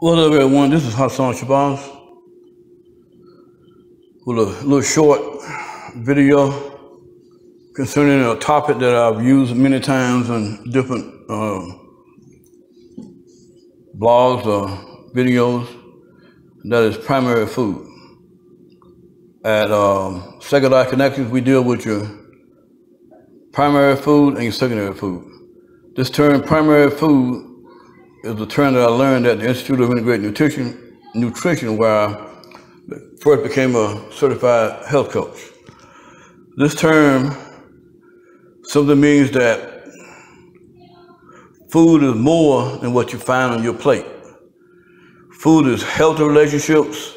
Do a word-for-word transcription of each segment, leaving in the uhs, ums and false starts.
What up, everyone? This is Hassan Shabazz with a little short video concerning a topic that I've used many times in different uh, blogs or videos, and that is primary food. At um, Secondary Connections, we deal with your primary food and your secondary food. This term, primary food, is a term that I learned at the Institute of Integrated Nutrition, Nutrition, where I first became a certified health coach. This term simply means that food is more than what you find on your plate. Food is healthy relationships,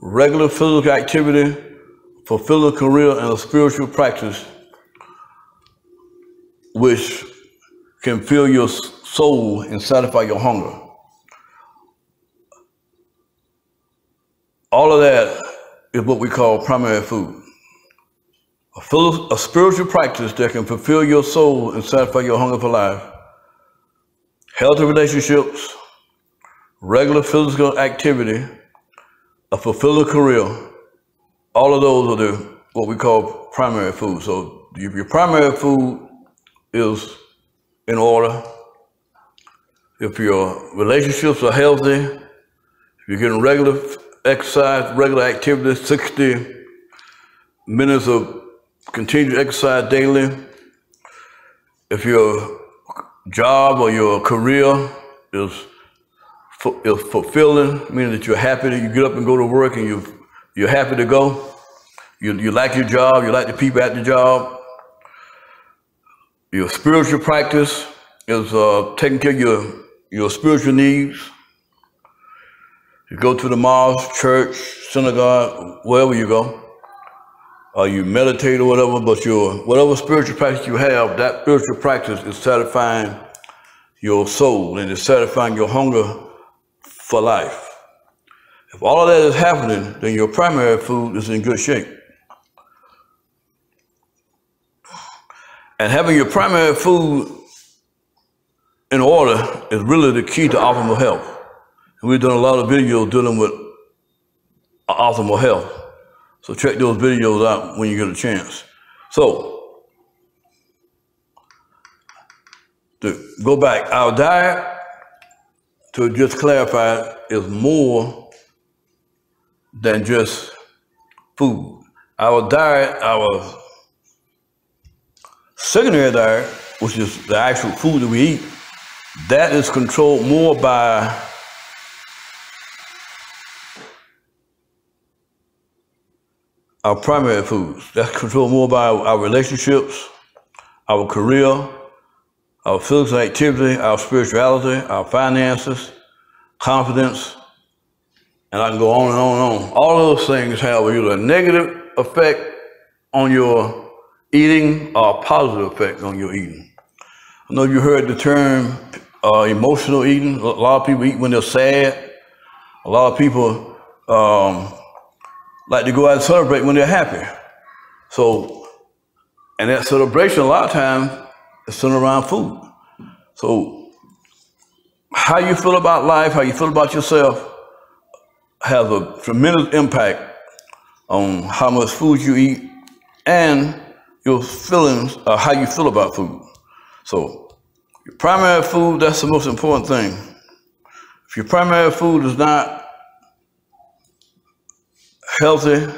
regular physical activity, fulfilling a career, and a spiritual practice which can fill your soul and satisfy your hunger. All of that is what we call primary food. A, a spiritual practice that can fulfill your soul and satisfy your hunger for life. Healthy relationships, regular physical activity, a fulfilling career. All of those are the, what we call primary food. So if your primary food is in order, if your relationships are healthy, if you're getting regular exercise, regular activity, sixty minutes of continued exercise daily, if your job or your career is, is fulfilling, meaning that you're happy that you get up and go to work and you're, you're happy to go, you, you like your job, you like the people at the job, your spiritual practice is uh, taking care of your your spiritual needs. You go to the mosque, church, synagogue, wherever you go, or you meditate or whatever, but your, whatever spiritual practice you have, that spiritual practice is satisfying your soul and is satisfying your hunger for life. If all of that is happening, then your primary food is in good shape. And having your primary food in order is really the key to optimal health. And we've done a lot of videos dealing with optimal health. So check those videos out when you get a chance. So, to go back, our diet, to just clarify, is more than just food. Our diet, our secondary diet, which is the actual food that we eat, that is controlled more by our primary foods. That's controlled more by our relationships, our career, our physical activity, our spirituality, our finances, confidence, and I can go on and on and on. All those things have either a negative effect on your eating or a positive effect on your eating. I know you heard the term uh, emotional eating. A lot of people eat when they're sad. A lot of people um, like to go out and celebrate when they're happy. So, and that celebration a lot of times is centered around food. So how you feel about life, how you feel about yourself has a tremendous impact on how much food you eat and your feelings of how you feel about food. So, your primary food, that's the most important thing. If your primary food is not healthy,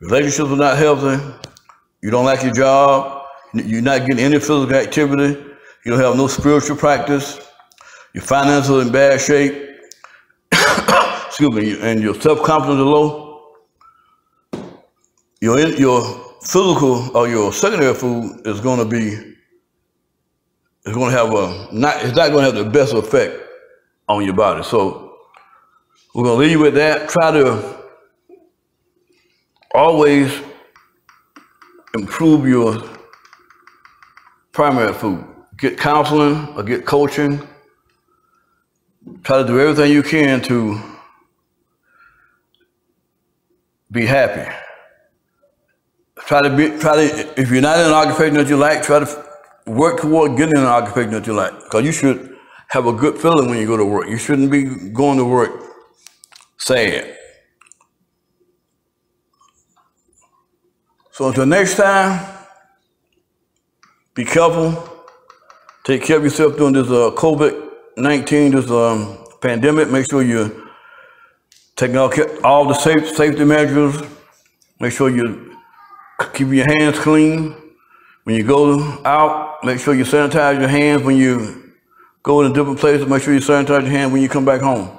relationships are not healthy, you don't like your job, you're not getting any physical activity, you don't have no spiritual practice, your finances are in bad shape, excuse me, and your self-confidence is low, your, your physical or your secondary food is going to be It's going to have a not. It's not going to have the best effect on your body. So we're going to leave you with that. Try to always improve your primary food. Get counseling or get coaching. Try to do everything you can to be happy. Try to be. Try to. If you're not in an occupation that you like, try to work toward getting an occupation that you like, because you should have a good feeling when you go to work. You shouldn't be going to work sad. So until next time, be careful. Take care of yourself during this uh, COVID nineteen, this um, pandemic. Make sure you're taking all, all the safe, safety measures. Make sure you keep your hands clean. When you go out, make sure you sanitize your hands. When you go to different places, make sure you sanitize your hands when you come back home.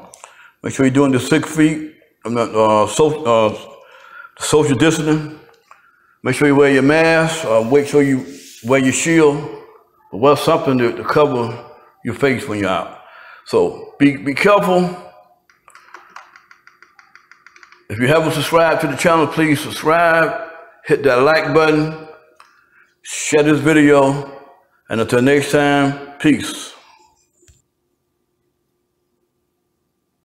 Make sure you're doing the six feet, uh, social, uh, social distancing. Make sure you wear your mask. Uh, make sure you wear your shield. Or wear something to, to cover your face when you're out. So be, be careful. If you haven't subscribed to the channel, please subscribe. Hit that like button. Share this video, and until next time, peace.